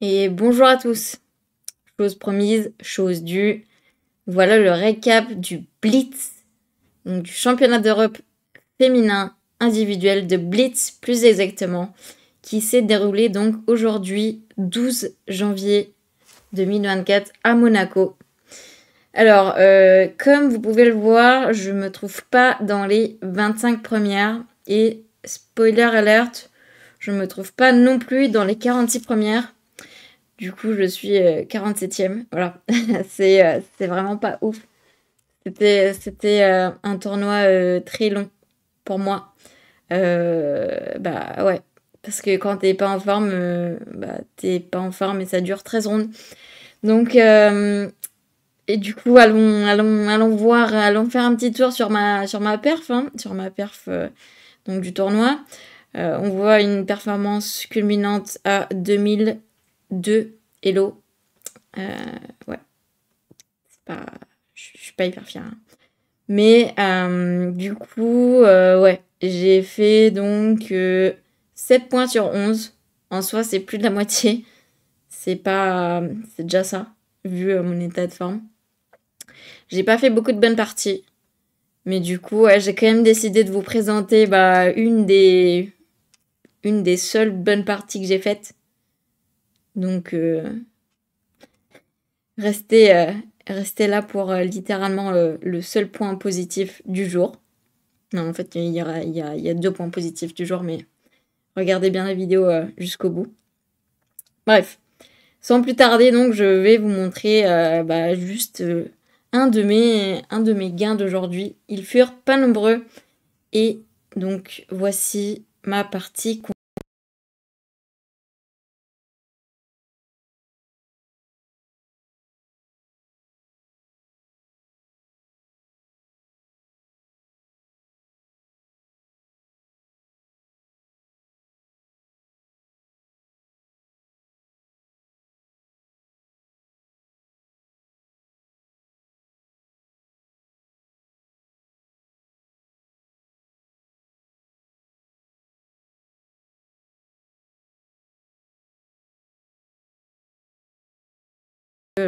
Et bonjour à tous. Chose promise, chose due. Voilà le récap du blitz, donc du championnat d'Europe féminin individuel de blitz plus exactement, qui s'est déroulé donc aujourd'hui 12 janvier 2024 à Monaco. Alors, comme vous pouvez le voir, je me trouve pas dans les 25 premières et spoiler alert, je me trouve pas non plus dans les 46 premières. Du coup, je suis 47e. Voilà, c'est vraiment pas ouf. C'était un tournoi très long pour moi. Bah ouais, parce que quand t'es pas en forme, t'es pas en forme et ça dure 13 rondes. Donc, et du coup, allons faire un petit tour sur ma perf, hein, donc du tournoi. On voit une performance culminante à 2000. 2 Hello. Ouais. Je suis pas hyper fière. Hein. Mais du coup, ouais, j'ai fait donc 7 points sur 11. En soi, c'est plus de la moitié. C'est pas. C'est déjà ça, vu mon état de forme. J'ai pas fait beaucoup de bonnes parties. Mais du coup, ouais, j'ai quand même décidé de vous présenter une des seules bonnes parties que j'ai faites. Donc, restez là pour littéralement le seul point positif du jour. Non, en fait, il y a 2 points positifs du jour, mais regardez bien la vidéo jusqu'au bout. Bref, sans plus tarder, donc, je vais vous montrer juste un de mes gains d'aujourd'hui. Ils furent pas nombreux. Et donc, voici ma partie.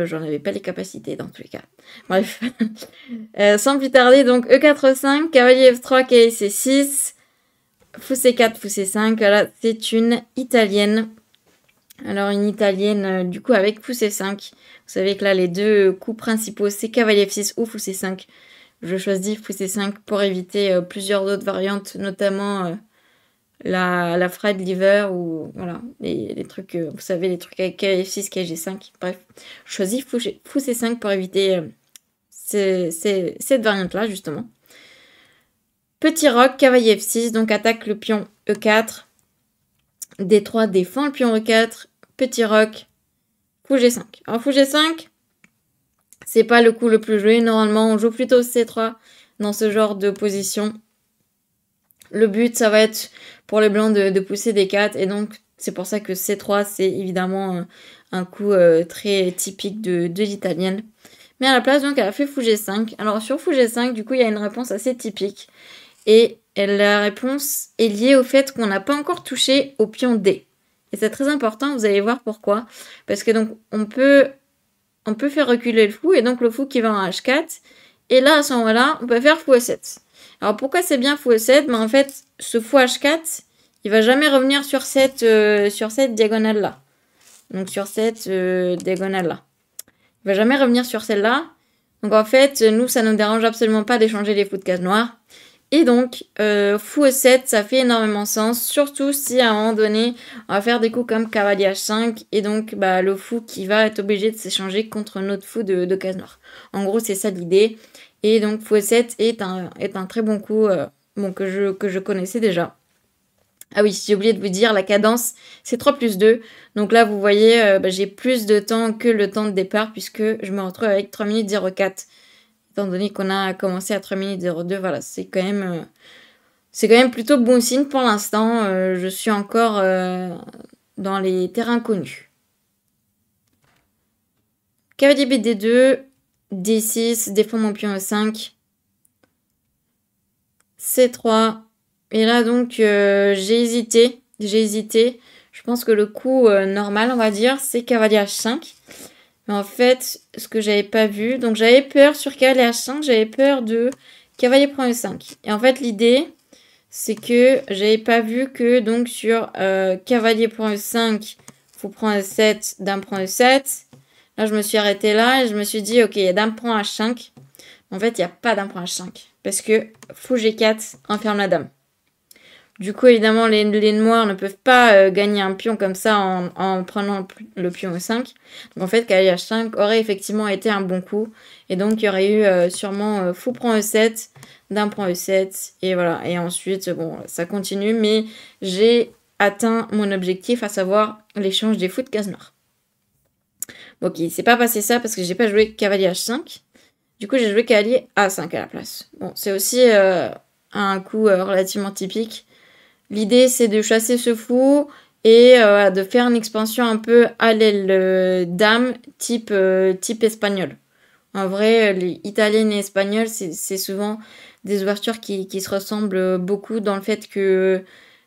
J'en avais pas les capacités dans tous les cas. Bref. Sans plus tarder, donc E4-5, cavalier F3, cavalier C6, fou C4, fou C5. Voilà, c'est une italienne. Alors, une italienne, du coup, avec fou C5. Vous savez que là, les 2 coups principaux, c'est cavalier F6 ou fou C5. Je choisis fou C5 pour éviter plusieurs autres variantes, notamment la fried liver ou voilà les trucs, vous savez, les trucs avec F6, KG5. Bref, je choisis fou C5 pour éviter cette variante là justement. Petit roc, cavalier F6, donc attaque le pion E4. D3 défend le pion E4, petit roc, fou G5. Alors fou G5, c'est pas le coup le plus joué, normalement on joue plutôt C3 dans ce genre de position. Le but, ça va être pour les blancs de pousser des 4. Et donc, c'est pour ça que C3, c'est évidemment un coup très typique de l'italienne. Mais à la place, donc, elle a fait fou G5. Alors, sur fou G5, du coup, il y a une réponse assez typique. Et la réponse est liée au fait qu'on n'a pas encore touché au pion D. Et c'est très important, vous allez voir pourquoi. Parce que donc, on peut faire reculer le fou. Et donc, le fou qui va en H4. Et là, à ce moment-là, on peut faire fou E7. Alors pourquoi c'est bien fou E7 ? En fait, ce fou H4, il va jamais revenir sur cette diagonale-là. Donc sur cette diagonale-là. Il va jamais revenir sur celle-là. Donc en fait, nous, ça ne nous dérange absolument pas d'échanger les fous de case noire. Et donc, fou E7, ça fait énormément sens, surtout si à un moment donné, on va faire des coups comme cavalier H5, et donc le fou qui va être obligé de s'échanger contre notre fou de case noire. En gros, c'est ça l'idée. Et donc, fou E7 est un très bon coup bon, que je connaissais déjà. Ah oui, j'ai oublié de vous dire, la cadence, c'est 3 + 2. Donc là, vous voyez, j'ai plus de temps que le temps de départ, puisque je me retrouve avec 3 minutes 04. Étant donné qu'on a commencé à 3 minutes 02, voilà, c'est quand même plutôt bon signe pour l'instant. Je suis encore dans les terrains connus. Cavalier BD2, D6, défend mon pion E5, C3, et là donc j'ai hésité, Je pense que le coup normal, on va dire, c'est cavalier H5. Mais en fait, ce que j'avais pas vu, donc j'avais peur sur cavalier H5, j'avais peur de cavalier prend E5. Et en fait, l'idée, c'est que j'avais pas vu que donc sur cavalier prend E5, faut prendre E7, dame prend E7. Là, je me suis arrêtée là et je me suis dit, ok, il y a dame prend H5. En fait, il n'y a pas dame prend H5. Parce que fou G4, enferme la dame. Du coup, évidemment, les noirs ne peuvent pas gagner un pion comme ça en prenant le pion E5. Donc, en fait, cavalier H5 aurait effectivement été un bon coup. Et donc, il y aurait eu sûrement fou prend E7, dame prend E7. Et voilà. Et ensuite, bon, ça continue. Mais j'ai atteint mon objectif, à savoir l'échange des fous de case noire. Bon, ok, il ne s'est pas passé ça parce que j'ai pas joué cavalier H5. Du coup, j'ai joué cavalier A5 à la place. Bon, c'est aussi un coup relativement typique. L'idée, c'est de chasser ce fou et de faire une expansion un peu à l'aile dame type espagnol. En vrai, les italiennes et espagnoles, c'est souvent des ouvertures qui se ressemblent beaucoup dans le fait que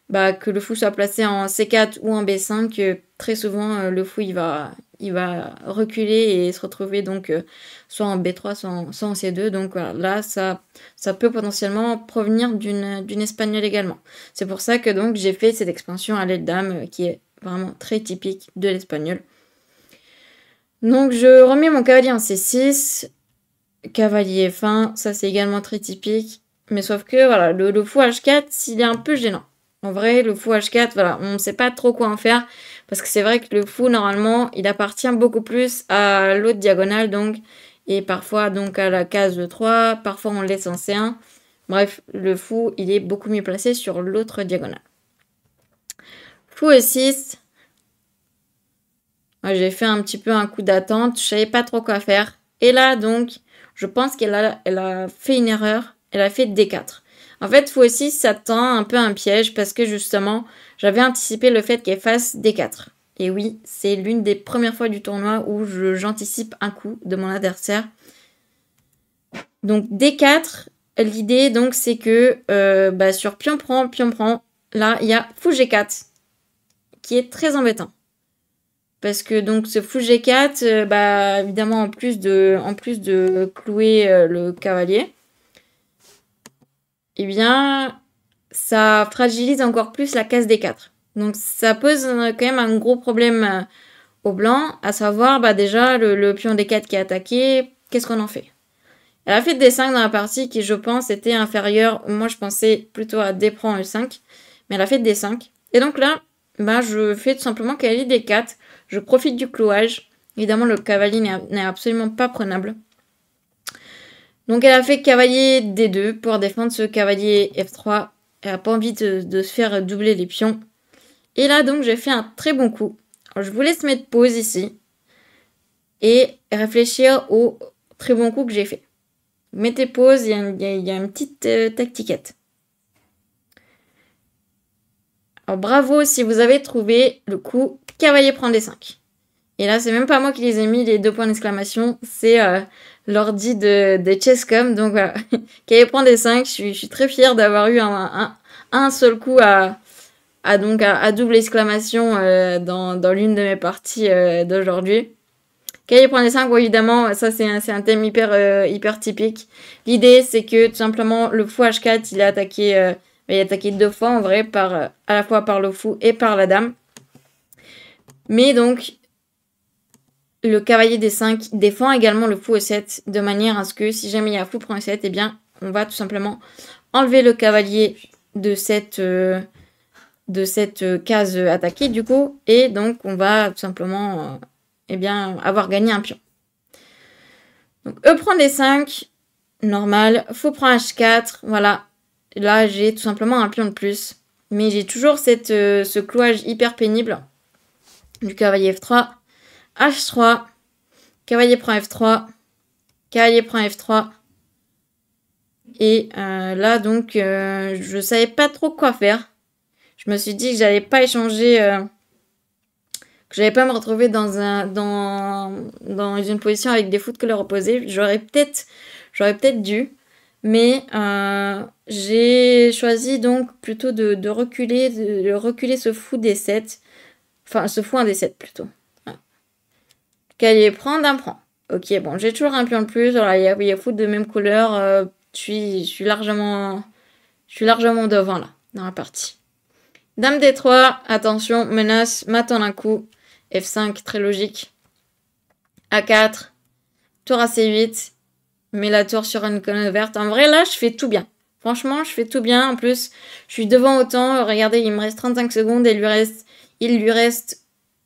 le fou soit placé en C4 ou en B5. Très souvent, le fou, il va reculer et se retrouver donc soit en B3, soit en C2. Donc voilà, là, ça peut potentiellement provenir d'une espagnole également. C'est pour ça que donc j'ai fait cette expansion à l'aile dame qui est vraiment très typique de l'espagnol. Donc je remets mon cavalier en C6, cavalier F1, ça c'est également très typique. Mais sauf que voilà, le fou H4, il est un peu gênant. En vrai, le fou H4, voilà, on ne sait pas trop quoi en faire. Parce que c'est vrai que le fou, normalement, il appartient beaucoup plus à l'autre diagonale, donc. Et parfois, donc, à la case 3. Parfois, on le laisse en C1. Bref, le fou, il est beaucoup mieux placé sur l'autre diagonale. Fou E6. J'ai fait un petit peu un coup d'attente. Je savais pas trop quoi faire. Et là, donc, je pense qu'elle a fait une erreur. Elle a fait D4. En fait, fou E6, ça tend un peu un piège parce que justement, j'avais anticipé le fait qu'elle fasse D4. Et oui, c'est l'une des premières fois du tournoi où j'anticipe un coup de mon adversaire. Donc D4, l'idée donc c'est que sur pion prend, là il y a fou G4 qui est très embêtant. Parce que donc ce fou G4, évidemment en plus de clouer le cavalier, eh bien, ça fragilise encore plus la case D4. Donc, ça pose quand même un gros problème aux blancs, à savoir, déjà, le pion D4 qui est attaqué, qu'est-ce qu'on en fait? Elle a fait D5 dans la partie qui, je pense, était inférieure. Moi, je pensais plutôt à D prend E5, mais elle a fait D5. Et donc là, je fais tout simplement cavalier D4. Je profite du clouage. Évidemment, le cavalier n'est absolument pas prenable. Donc elle a fait cavalier D2 pour défendre ce cavalier F3. Elle n'a pas envie de se faire doubler les pions. Et là donc j'ai fait un très bon coup. Alors je vous laisse mettre pause ici et réfléchir au très bon coup que j'ai fait. Mettez pause, il y a une petite tactiquette. Alors bravo si vous avez trouvé le coup cavalier prend D5. Et là c'est même pas moi qui les ai mis les 2 points d'exclamation, c'est... l'ordi de Chesscom, donc voilà, cavalier prend D5, je suis très fière d'avoir eu un seul coup à double exclamation dans l'une de mes parties d'aujourd'hui. Cavalier prend D5, ouais, évidemment, ça c'est un thème hyper typique. L'idée c'est que tout simplement le fou H4 il est attaqué 2 fois en vrai, à la fois par le fou et par la dame. Mais donc... le cavalier D5 défend également le fou E7 de manière à ce que si jamais il y a fou prend E7, eh bien, on va tout simplement enlever le cavalier de cette case attaquée du coup, et donc on va tout simplement avoir gagné un pion. Donc E prend D5, normal, fou prend H4, voilà, là j'ai tout simplement un pion de plus, mais j'ai toujours ce clouage hyper pénible du cavalier F3. H3, cavalier prend F3, cavalier prend F3. Et là, donc, je ne savais pas trop quoi faire. Je me suis dit que j'allais pas échanger, que j'allais pas me retrouver dans une position avec des fous de couleur opposée. J'aurais peut-être dû, mais j'ai choisi donc plutôt de reculer ce fou D7. Enfin, elle se fout un D7 plutôt. Ah. Cavalier prend, dame prend. Ok, bon, j'ai toujours un pion de plus. Alors, il y a foot de même couleur. Je suis largement devant, là, dans la partie. Dame D3, attention, menace, m'attend un coup. F5, très logique. A4, tour à C8, mets la tour sur une colonne verte. En vrai, là, je fais tout bien. Franchement, je fais tout bien. En plus, je suis devant autant. Regardez, il me reste 35 secondes et il lui reste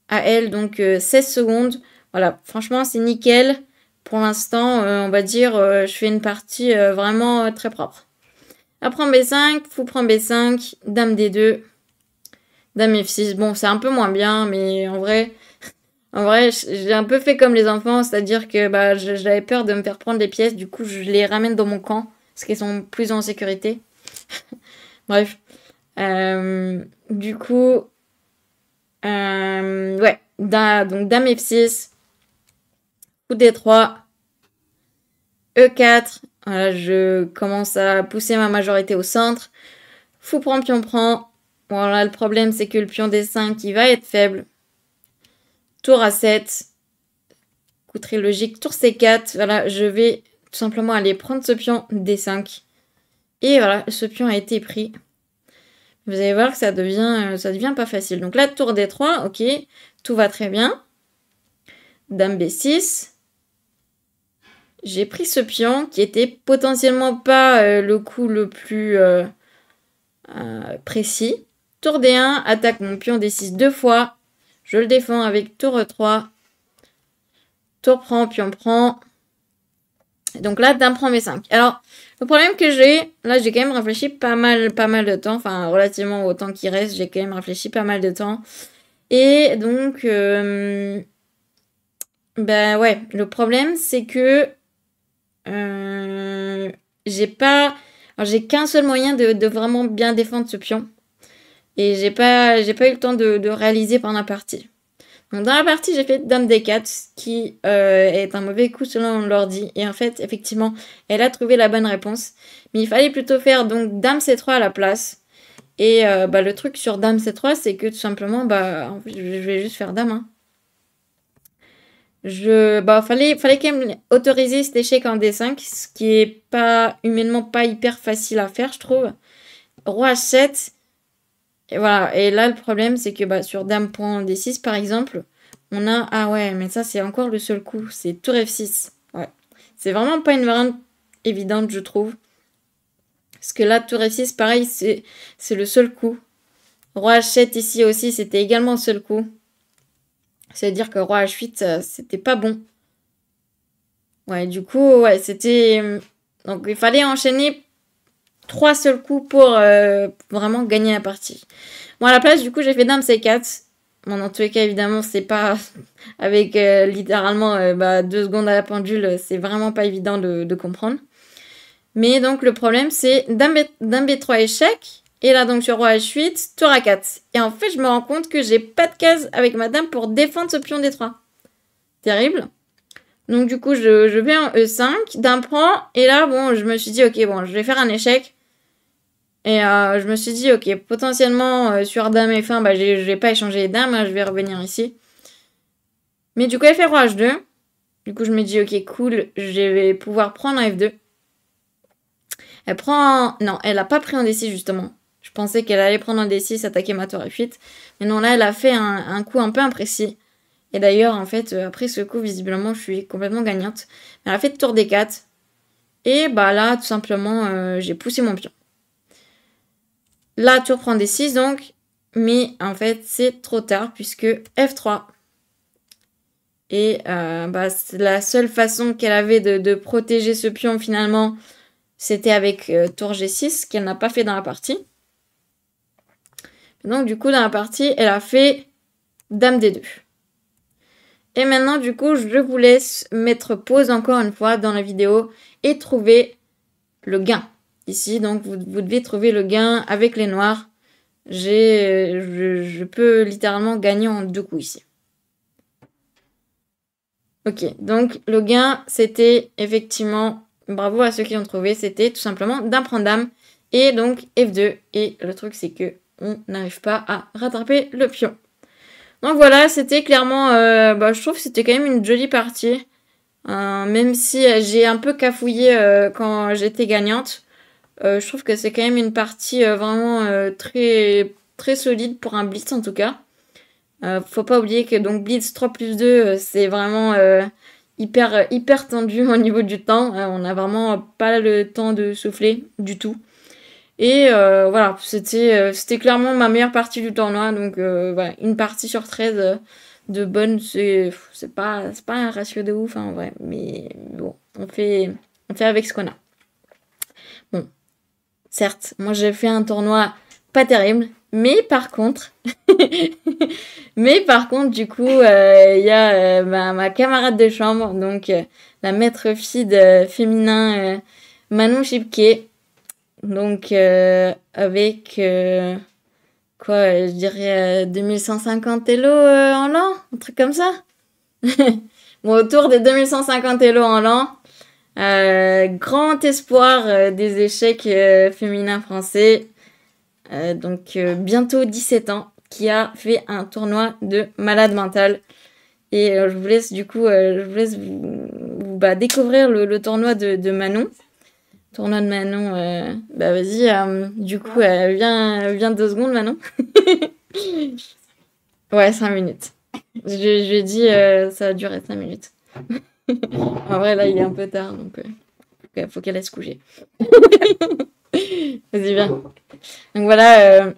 à elle, donc 16 secondes. Voilà, franchement, c'est nickel. Pour l'instant, on va dire, je fais une partie vraiment très propre. A prend B5, fou prend B5, dame D2, dame F6. Bon, c'est un peu moins bien, mais en vrai, j'ai un peu fait comme les enfants, c'est-à-dire que bah, j'avais peur de me faire prendre des pièces, du coup, je les ramène dans mon camp, parce qu'elles sont plus en sécurité. Bref. Ouais, donc dame F6, coup D3, E4, voilà, je commence à pousser ma majorité au centre, fou prend, pion prend, voilà, le problème c'est que le pion D5, il va être faible, tour A7, coup très logique, tour C4, voilà, je vais tout simplement aller prendre ce pion D5, et voilà, ce pion a été pris. Vous allez voir que ça devient pas facile. Donc là, tour D3, ok, tout va très bien. Dame B6. J'ai pris ce pion qui était potentiellement pas le coup le plus précis. Tour D1, attaque mon pion D6 deux fois. Je le défends avec tour E3. Tour prend, pion prend. Donc là, dame prend B5. Alors, le problème que j'ai, là, j'ai quand même réfléchi pas mal de temps. Enfin, relativement au temps qui reste, j'ai quand même réfléchi pas mal de temps. Et donc, ben ouais, le problème, c'est que j'ai pas... Alors, j'ai qu'un seul moyen de vraiment bien défendre ce pion. Et j'ai pas eu le temps de réaliser pendant la partie. Donc dans la partie, j'ai fait dame D4, qui est un mauvais coup selon l'ordi. Et en fait, effectivement, elle a trouvé la bonne réponse. Mais il fallait plutôt faire donc dame C3 à la place. Et bah, le truc sur dame C3, c'est que tout simplement, bah, je vais juste faire dame. Hein. Fallait quand même autoriser cet échec en D5, ce qui est pas humainement pas hyper facile à faire, je trouve. Roi H7. Et voilà, et là le problème c'est que bah, sur dame prend D6 par exemple, on a... Ah ouais, mais ça c'est encore le seul coup, c'est tour F6. Ouais, c'est vraiment pas une variante évidente je trouve. Parce que là, tour F6, pareil, c'est le seul coup. Roi H7 ici aussi, c'était également le seul coup. C'est-à-dire que roi H8, c'était pas bon. Ouais, du coup, ouais, c'était... Donc il fallait enchaîner... 3 seuls coups pour vraiment gagner la partie. Bon, à la place, du coup, j'ai fait dame C4. Bon, dans tous les cas, évidemment, c'est pas... Avec littéralement 2 secondes à la pendule, c'est vraiment pas évident de comprendre. Mais donc, le problème, c'est dame B3 échec. Et là, donc, sur roi H8, tour A4. Et en fait, je me rends compte que j'ai pas de case avec ma dame pour défendre ce pion D3. Terrible. Donc, du coup, je vais en E5, dame prend, et là, bon, je me suis dit, ok, bon, je vais faire un échec. Et je me suis dit, ok, potentiellement, sur dame F1, bah, je vais pas échanger les dames, hein, je vais revenir ici. Mais du coup, elle fait roi H2. Du coup, je me dis, ok, cool, je vais pouvoir prendre un F2. Elle prend... Non, elle a pas pris un D6, justement. Je pensais qu'elle allait prendre un D6, attaquer ma tour F8. Mais non, là, elle a fait un coup un peu imprécis. Et d'ailleurs, en fait, après ce coup, visiblement, je suis complètement gagnante. Elle a fait tour D4. Et bah là, tout simplement, j'ai poussé mon pion. Là, tour prend D6, donc. Mais en fait, c'est trop tard, puisque F3. Et bah, la seule façon qu'elle avait de protéger ce pion, finalement, c'était avec tour G6, qu'elle n'a pas fait dans la partie. Donc, du coup, dans la partie, elle a fait dame D2. Et maintenant, du coup, je vous laisse mettre pause encore une fois dans la vidéo et trouver le gain. Ici, donc, vous devez trouver le gain avec les noirs. Je peux littéralement gagner en 2 coups ici. Ok, donc le gain, c'était effectivement, bravo à ceux qui l'ont trouvé, c'était tout simplement dame prend dame et donc F2. Et le truc, c'est que on n'arrive pas à rattraper le pion. Donc voilà, c'était clairement... je trouve que c'était quand même une jolie partie. Même si j'ai un peu cafouillé quand j'étais gagnante, je trouve que c'est quand même une partie vraiment très, très solide pour un blitz en tout cas. Faut pas oublier que donc blitz 3+2, c'est vraiment hyper tendu au niveau du temps. On n'a vraiment pas le temps de souffler du tout. Et voilà, c'était clairement ma meilleure partie du tournoi. Donc voilà, une partie sur 13 de bonne, c'est pas un ratio de ouf hein, en vrai. Mais bon, on fait avec ce qu'on a. Bon, certes, moi j'ai fait un tournoi pas terrible. Mais par contre, du coup, y a ma camarade de chambre, donc la maître feed féminin Manon Schipke, donc avec je dirais 2150 élos en l'an, un truc comme ça. Bon, autour des 2150 élos en l'an, grand espoir des échecs féminins français. Bientôt 17 ans, qui a fait un tournoi de malade mental. Et je vous laisse du coup découvrir le tournoi de Manon. Tournoi de Manon, vas-y, du coup, viens 2 secondes Manon. Ouais, 5 minutes. Je lui ai dit, ça a duré 5 minutes. En vrai, là, il est un peu tard, donc faut qu'elle aille se coucher. Vas-y, viens. Donc voilà,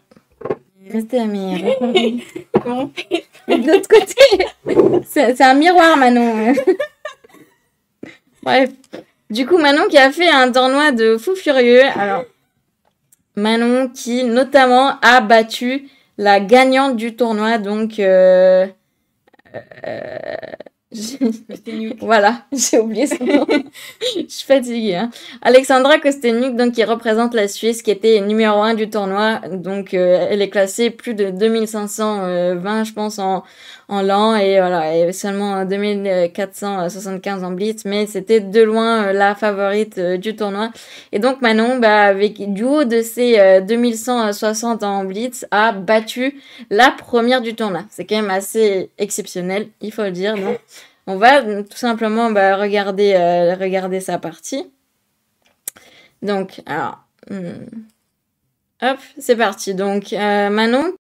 restez à mes... Comment on fait ? De l'autre côté, c'est un miroir, Manon. Bref. Du coup, Manon qui a fait un tournoi de fou furieux. Alors, Manon qui, notamment, a battu la gagnante du tournoi, donc... Voilà, j'ai oublié son nom. Je suis fatiguée. Hein. Alexandra Kosteniuk, donc qui représente la Suisse, qui était numéro 1 du tournoi. Donc elle est classée plus de 2520, je pense, en l'an, et voilà, et seulement 2475 en blitz. Mais c'était de loin la favorite du tournoi. Et donc Manon, avec du haut de ses 2160 en blitz, a battu la première du tournoi. C'est quand même assez exceptionnel, il faut le dire. Donc on va tout simplement regarder sa partie. Donc, alors, hop, c'est parti. Donc, Manon.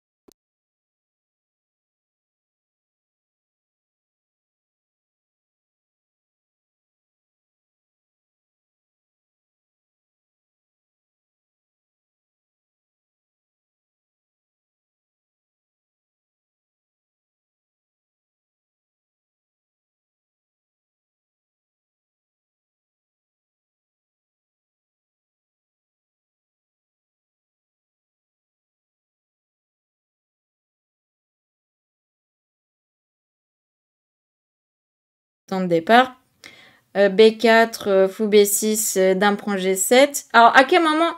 De départ, B4, fou B6, d'un prend G7. Alors à quel moment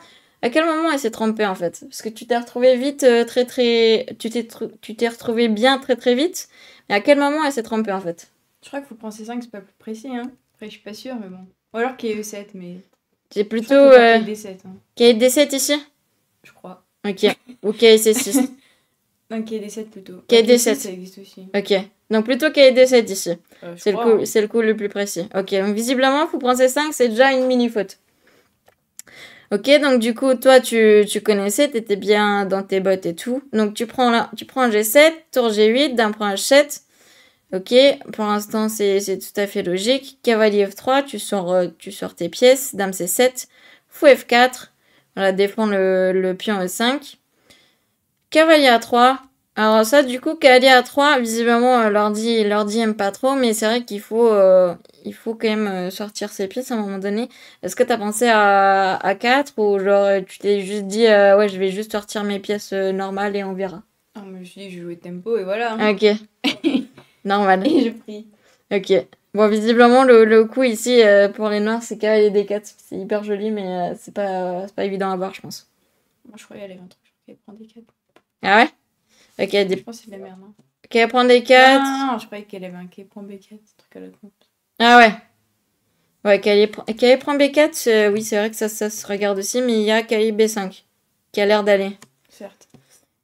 elle s'est trompée en fait? Parce que tu t'es retrouvée vite, tu t'es retrouvée bien très vite. Mais à quel moment elle s'est trompée en fait? Je crois qu'il faut prendre C5, c'est pas plus précis. Hein. Après je suis pas sûre, mais bon. Ou alors qu'il y ait E7, mais. J'ai plutôt. Qu'il y ait D7. Hein. Qu'il y ait D7 ici? Je crois. Ok. Ou qu'il y ait C6. Non, qu'il y ait D7 plutôt. Qu'il y ait D7. Ça existe aussi. Ok. Donc plutôt qu'il y ait D7 ici. C'est le coup le plus précis. Ok, donc visiblement, fou prend C5, c'est déjà une mini-faute. Ok, donc du coup, toi, tu connaissais, tu étais bien dans tes bottes et tout. Donc tu prends G7, tour G8, d'un point H7. Ok, pour l'instant, c'est tout à fait logique. Cavalier F3, tu sors tes pièces, dame C7, fou F4. Voilà, défend le pion E5. Cavalier A3. Alors ça, du coup, cavalier A3, visiblement, l'ordi aime pas trop, mais c'est vrai qu'il faut quand même sortir ses pièces à un moment donné. Est-ce que t'as pensé à A4 ou genre tu t'es juste dit ouais, je vais juste sortir mes pièces normales et on verra? Ah, mais je dis, je joue au tempo et voilà. Hein. Ok. Normal. Et je prie. Ok. Bon, visiblement, le coup ici, pour les noirs, c'est cavalier D4. C'est hyper joli, mais c'est pas évident à voir, je pense. Moi, je croyais aller un truc, je prendre D4. Ah ouais? Ok, je pense que c'est la merde. Hein. Ok, prendre des 4. Ah, non, je croyais qu'elle avait un K prend B4, ce truc à la compte. Ah ouais. Ouais, K prend B4, oui, c'est vrai que ça se regarde aussi, mais il y a K B5 qui a l'air d'aller. Certes.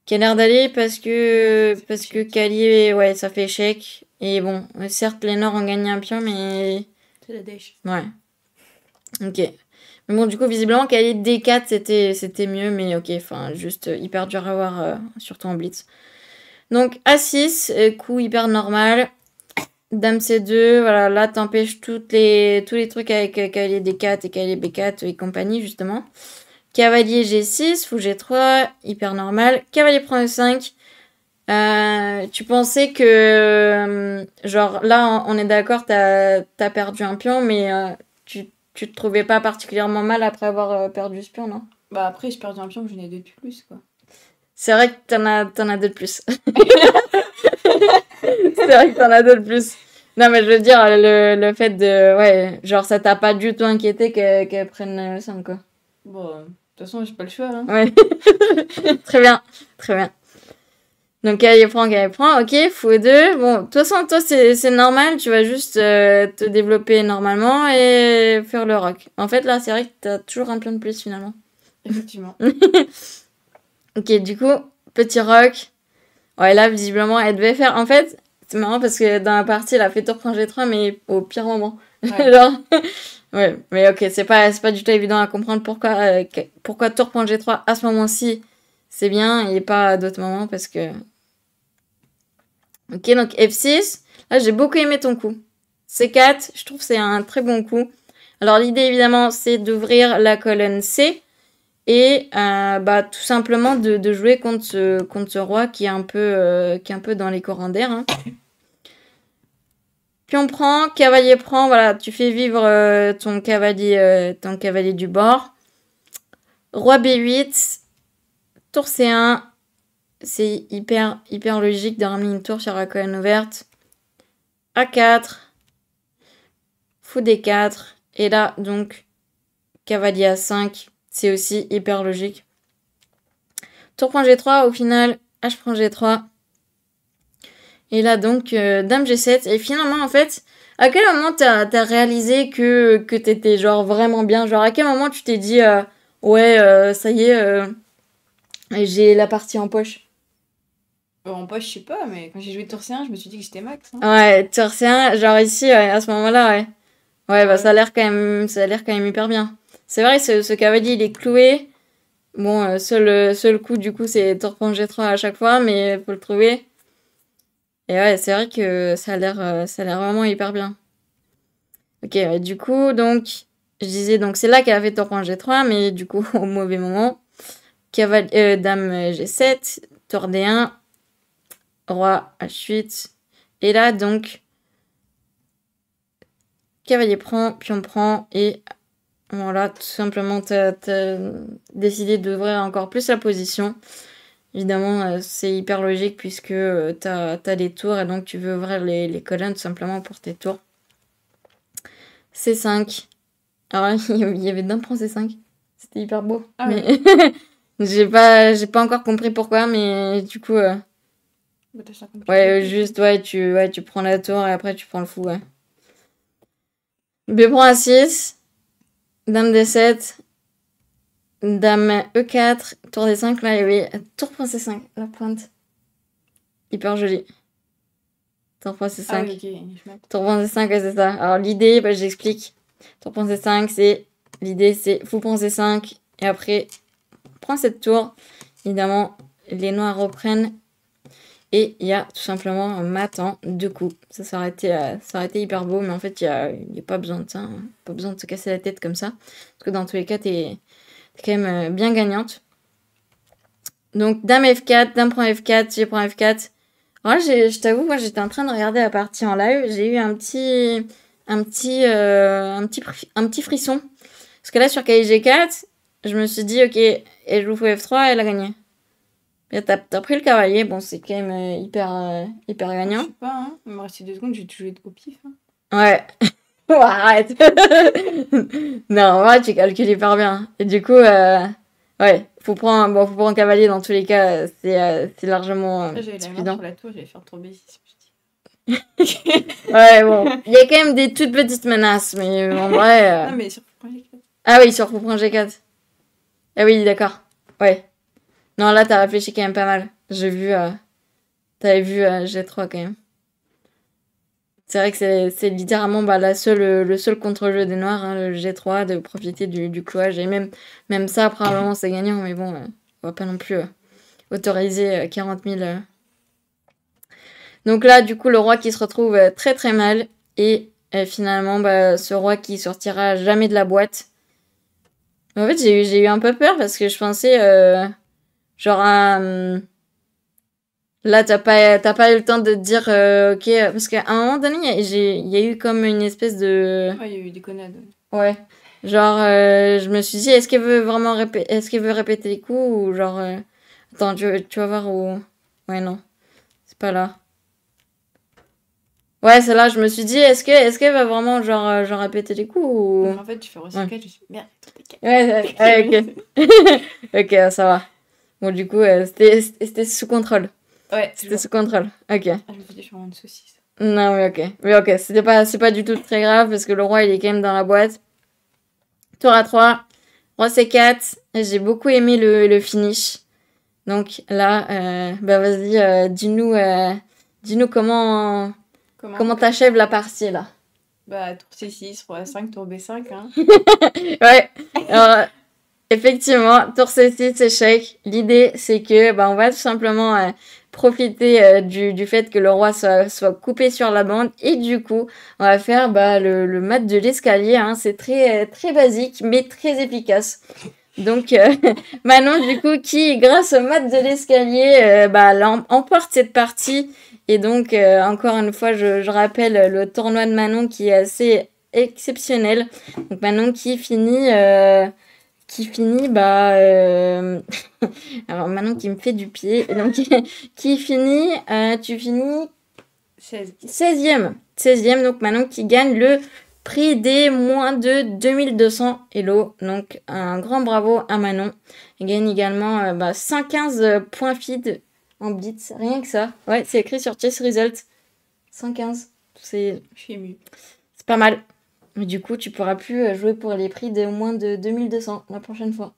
K qui a l'air d'aller parce que Cali, ouais, ça fait échec. Et bon, certes, les Nords ont gagné un pion, mais... C'est la dèche. Ouais. Ok. Mais bon, du coup, visiblement, Cali D4, c'était mieux, mais ok, enfin, juste hyper dur à voir, surtout en blitz. Donc, A6, coup hyper normal. Dame C2, voilà, là, t'empêches tous les trucs avec Cali D4 et Cali B4 et compagnie, justement. Cavalier G6, fou G3, hyper normal. Cavalier prend E5. Tu pensais que, genre, là, on est d'accord, t'as perdu un pion, mais tu te trouvais pas particulièrement mal après avoir perdu ce pion, non? Bah après, j'ai perdu un pion, j'en ai deux de plus, quoi. C'est vrai que t'en as deux de plus. C'est vrai que t'en as deux de plus. Non, mais je veux dire, le fait de... Ouais, genre, ça t'a pas du tout inquiété qu'elle prenne le 5, quoi. Bon, de toute façon, j'ai pas le choix, hein. Ouais. Très bien, très bien. Donc, elle prend, ok, fou E2. Bon, de toute façon, toi, c'est normal, tu vas juste te développer normalement et faire le rock. En fait, là, c'est vrai que t'as toujours un pion de plus, finalement. Effectivement. Ok, du coup, petit rock. Ouais, là, visiblement, elle devait faire... En fait, c'est marrant parce que dans la partie, elle a fait tour prend G3, mais au pire moment. Ouais. Genre... Ouais, mais ok, c'est pas du tout évident à comprendre pourquoi tour prend G3 à ce moment-ci, c'est bien, et pas à d'autres moments, parce que... Ok, donc F6, là j'ai beaucoup aimé ton coup. C4, je trouve que c'est un très bon coup. Alors l'idée évidemment, c'est d'ouvrir la colonne C, et bah, tout simplement de jouer contre ce roi qui est un peu dans les courants d'air, hein. Pion prend, cavalier prend, voilà, tu fais vivre ton cavalier du bord. Roi B8, tour C1, c'est hyper, hyper logique de ramener une tour sur la colonne ouverte. A4, fou D4, et là donc cavalier A5, c'est aussi hyper logique. Tour prend G3, au final H prend G3. Et là donc, dame G7. Et finalement, en fait, à quel moment t'as réalisé que t'étais genre vraiment bien? Genre à quel moment tu t'es dit, ouais, ça y est, j'ai la partie en poche? En poche, je sais pas, mais quand j'ai joué tour C1, je me suis dit que j'étais max. Hein. Ouais, tour C1, genre ici, ouais, à ce moment-là, ouais. Ouais, bah ça a l'air quand même hyper bien. C'est vrai, ce cavalier, il est cloué. Bon, seul coup, du coup, c'est tour prend G3 à chaque fois, mais faut le trouver. Et ouais, c'est vrai que ça a l'air vraiment hyper bien. Ok, ouais, du coup, donc, je disais, donc c'est là qu'elle a fait tour prend G3, mais du coup, au mauvais moment, dame G7, tour D1, roi H8, et là, donc, cavalier prend, pion prend, et voilà, tout simplement, t'as décidé d'ouvrir encore plus la position. Évidemment, c'est hyper logique puisque t'as les tours et donc tu veux ouvrir les colonnes tout simplement pour tes tours. C5. Alors, il y avait d'un prend C5. C'était hyper beau. Ah mais ouais. j'ai pas encore compris pourquoi, mais du coup... Ouais, juste, ouais, tu prends la tour et après tu prends le fou, ouais. B prend A6. Dame D7. Dame E4, tour D5, là, oui, tour prend C5, la pointe. Hyper joli. Tour prend C5. Ah, oui, okay. Tour prend C5, ouais, c'est ça. Alors, l'idée, bah, j'explique. Tour prend C5, c'est... L'idée, c'est fou prend C5, et après, prend cette tour. Évidemment, les noirs reprennent. Et il y a tout simplement un mat en deux coups. Ça aurait été hyper beau, mais en fait, il n'y a pas besoin de ça. Hein. Pas besoin de se casser la tête comme ça. Parce que dans tous les cas, t'es quand même bien gagnante. Donc, dame F4, dame prend F4, G prend F4. Alors là, je t'avoue, moi, j'étais en train de regarder la partie en live. J'ai eu un petit frisson. Parce que là, sur Cavalier G4, je me suis dit, ok, elle joue fou F3, elle a gagné. T'as pris le cavalier, bon, c'est quand même hyper gagnant. Je sais pas, hein. Il me restait 2 secondes, j'ai joué au pif. Hein. Ouais. Oh, arrête. Non, ouais, tu calcules hyper bien. Et du coup, ouais, faut prendre un cavalier dans tous les cas, c'est largement. J'avais la main sur la tour, j'allais faire tomber ici. Ouais, bon. Il y a quand même des toutes petites menaces, mais en vrai. Non, mais sur fou prend G4. Ah oui, sur fou prend G4. Ah oui, d'accord. Ouais. Non, là, t'as réfléchi quand même pas mal. J'ai vu... T'avais vu G3 quand même. C'est vrai que c'est littéralement le seul contre-jeu des Noirs, hein, le G3, de profiter du clouage. Et même ça, probablement, c'est gagnant. Mais bon, on va pas non plus autoriser 40 000... Donc là, du coup, le roi qui se retrouve très très mal. Et finalement, ce roi qui sortira jamais de la boîte. En fait, j'ai eu un peu peur parce que je pensais... Là, t'as pas eu le temps de te dire... ok, parce qu'à un moment donné, il y a eu comme une espèce de... Ouais, il y a eu des connades. Ouais. Genre, je me suis dit, est-ce qu'elle veut vraiment répéter les coups ou genre... Attends, tu vas voir où... Ouais, non. C'est pas là. Ouais, c'est là, je me suis dit, est-ce qu'elle va vraiment genre répéter les coups ou... En fait, tu fais recycler, ouais. Je me suis dit, merde, ouais, ok. Ok, ça va. Bon, du coup, c'était sous contrôle. Ouais. C'était sous contrôle. Ok. Ah, je me suis dit, je suis en une saucisse. Non, mais ok. Mais ok, c'est pas du tout très grave parce que le roi, il est quand même dans la boîte. Tour à 3. Roi C4. J'ai beaucoup aimé le finish. Donc là, vas-y, dis-nous comment t'achèves la partie, là. Tour C6, roi A5, tour B5, hein. Ouais. Alors... Effectivement, tour C6, échec. L'idée, c'est que on va tout simplement profiter du fait que le roi soit coupé sur la bande. Et du coup, on va faire le mat de l'escalier. Hein. C'est très, très basique, mais très efficace. Donc, Manon, du coup, qui, grâce au mat de l'escalier, emporte cette partie. Et donc, encore une fois, je rappelle le tournoi de Manon qui est assez exceptionnel. Donc, Manon qui finit... alors Manon qui me fait du pied, donc qui finit, tu finis 16e. 16e, donc Manon qui gagne le prix des moins de 2200 Elo. Donc un grand bravo à Manon. Elle gagne également 115 points feed en blitz, rien que ça. Ouais, c'est écrit sur Chess Result. 115, c'est... Je suis émue. C'est pas mal. Mais du coup, tu pourras plus jouer pour les prix de moins de 2200 la prochaine fois.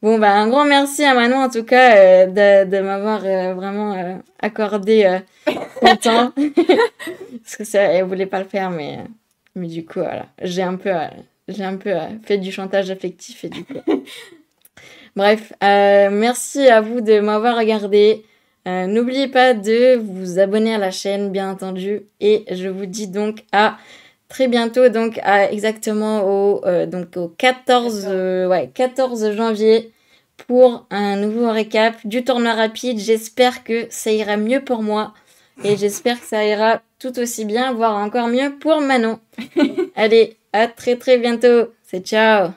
Bon, un grand merci à Manon, en tout cas, de m'avoir vraiment accordé ton temps. Parce que ça, elle voulait pas le faire, mais du coup, voilà. J'ai un peu fait du chantage affectif, et du coup... Bref, merci à vous de m'avoir regardé. N'oubliez pas de vous abonner à la chaîne, bien entendu. Et je vous dis donc à... Très bientôt, donc exactement au 14 janvier pour un nouveau récap du tournoi rapide. J'espère que ça ira mieux pour moi et j'espère que ça ira tout aussi bien, voire encore mieux pour Manon. Allez, à très bientôt. C'est ciao.